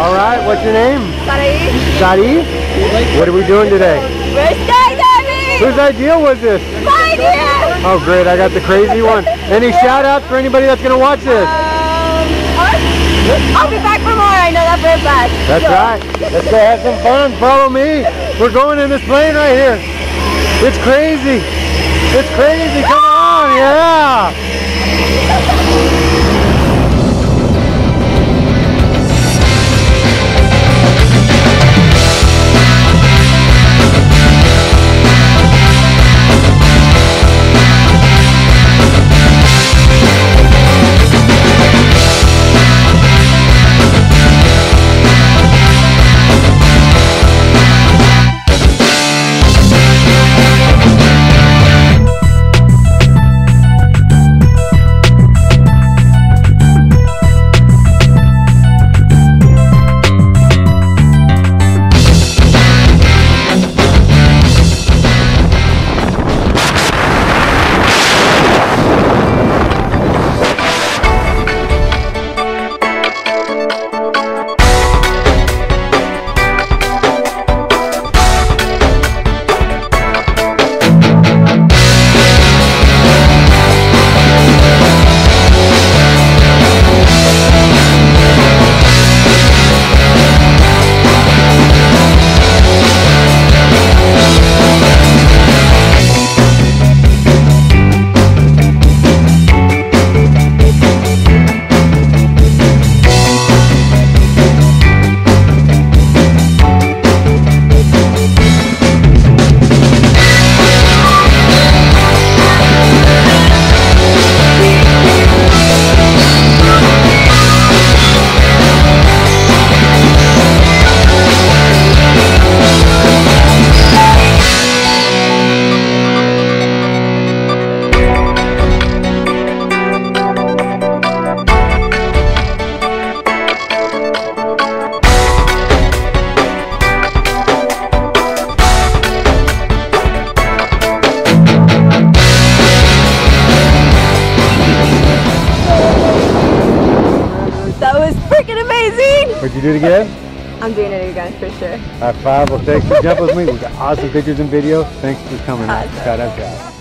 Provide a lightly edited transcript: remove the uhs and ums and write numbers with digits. All right, what's your name? Sarai. Sarai? What are we doing today? Birthday, Daddy! Whose idea was this? My idea! Oh, great, I got the crazy one. Any shout-outs for anybody that's going to watch this? I'll be back for more, I know that for a fact. That's right. Let's go have some fun. Follow me. We're going in this plane right here. It's crazy. It's crazy. Come on, yeah. Would you do it again? I'm doing it again for sure. High five. Well, thanks for jumping with me. We've got awesome pictures and video. Thanks for coming. Awesome. God, I'm proud.